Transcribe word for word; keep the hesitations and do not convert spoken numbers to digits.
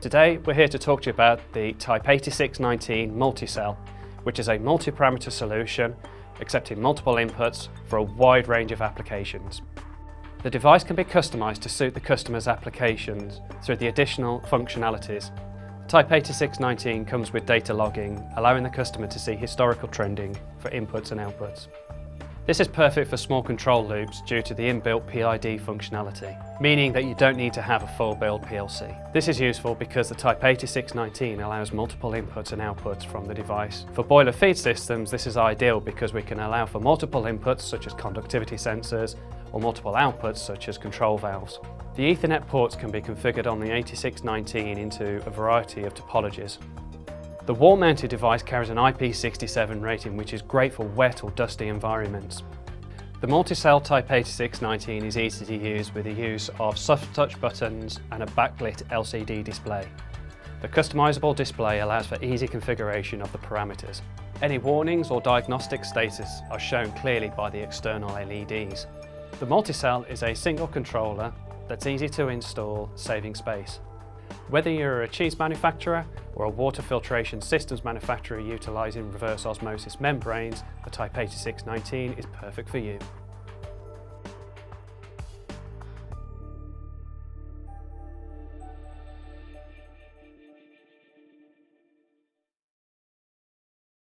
Today we're here to talk to you about the Type eighty-six nineteen Multicell, which is a multi-parameter solution accepting multiple inputs for a wide range of applications. The device can be customised to suit the customer's applications through the additional functionalities. Type eighty-six nineteen comes with data logging, allowing the customer to see historical trending for inputs and outputs. This is perfect for small control loops due to the inbuilt P I D functionality, meaning that you don't need to have a full build P L C. This is useful because the Type eighty-six nineteen allows multiple inputs and outputs from the device. For boiler feed systems, this is ideal because we can allow for multiple inputs such as conductivity sensors or multiple outputs such as control valves. The Ethernet ports can be configured on the eighty-six nineteen into a variety of topologies. The wall-mounted device carries an I P sixty-seven rating, which is great for wet or dusty environments. The Multicell Type eighty-six nineteen is easy to use with the use of soft touch buttons and a backlit L C D display. The customizable display allows for easy configuration of the parameters. Any warnings or diagnostic status are shown clearly by the external L E Ds. The Multicell is a single controller that's easy to install, saving space. Whether you're a cheese manufacturer or a water filtration systems manufacturer utilising reverse osmosis membranes, the Type eighty-six nineteen is perfect for you.